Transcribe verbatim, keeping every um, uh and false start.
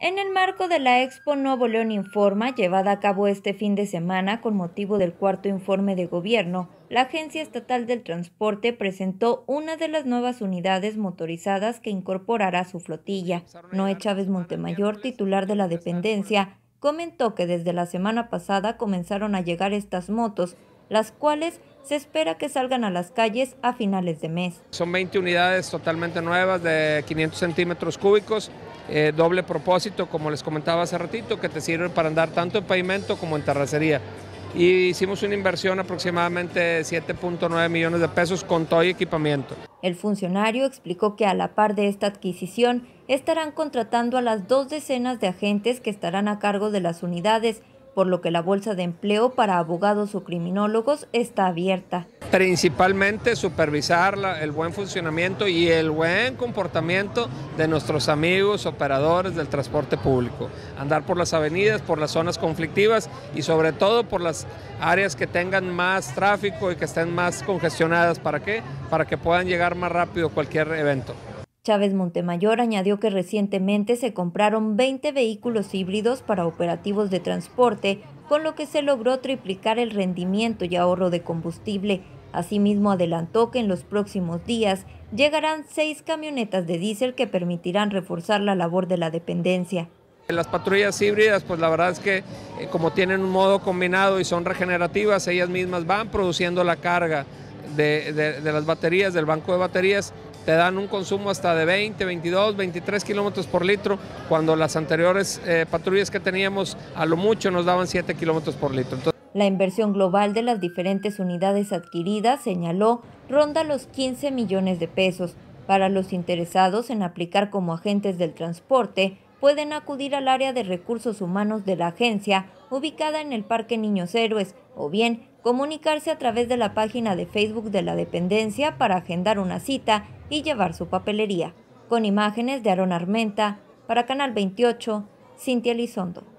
En el marco de la Expo Nuevo León Informa, llevada a cabo este fin de semana con motivo del cuarto informe de gobierno, la Agencia Estatal del Transporte presentó una de las nuevas unidades motorizadas que incorporará su flotilla. Noé Chávez Montemayor, titular de la dependencia, comentó que desde la semana pasada comenzaron a llegar estas motos, las cuales se espera que salgan a las calles a finales de mes. Son veinte unidades totalmente nuevas de quinientos centímetros cúbicos, eh, doble propósito, como les comentaba hace ratito, que te sirven para andar tanto en pavimento como en terracería. Y hicimos una inversión aproximadamente de siete punto nueve millones de pesos con todo y equipamiento. El funcionario explicó que a la par de esta adquisición estarán contratando a las dos decenas de agentes que estarán a cargo de las unidades, por lo que la bolsa de empleo para abogados o criminólogos está abierta. Principalmente supervisar la, el buen funcionamiento y el buen comportamiento de nuestros amigos operadores del transporte público. Andar por las avenidas, por las zonas conflictivas y sobre todo por las áreas que tengan más tráfico y que estén más congestionadas. ¿Para qué? Para que puedan llegar más rápido a cualquier evento. Chávez Montemayor añadió que recientemente se compraron veinte vehículos híbridos para operativos de transporte, con lo que se logró triplicar el rendimiento y ahorro de combustible. Asimismo, adelantó que en los próximos días llegarán seis camionetas de diésel que permitirán reforzar la labor de la dependencia. Las patrullas híbridas, pues la verdad es que eh, como tienen un modo combinado y son regenerativas, ellas mismas van produciendo la carga de, de, de las baterías, del banco de baterías. Te dan un consumo hasta de veinte, veintidós, veintitrés kilómetros por litro, cuando las anteriores eh, patrullas que teníamos a lo mucho nos daban siete kilómetros por litro. Entonces... La inversión global de las diferentes unidades adquiridas, señaló, ronda los quince millones de pesos. Para los interesados en aplicar como agentes del transporte, pueden acudir al área de recursos humanos de la agencia, ubicada en el Parque Niños Héroes, o bien comunicarse a través de la página de Facebook de la dependencia para agendar una cita y llevar su papelería. Con imágenes de Aarón Armenta, para Canal veintiocho, Cintia Elizondo.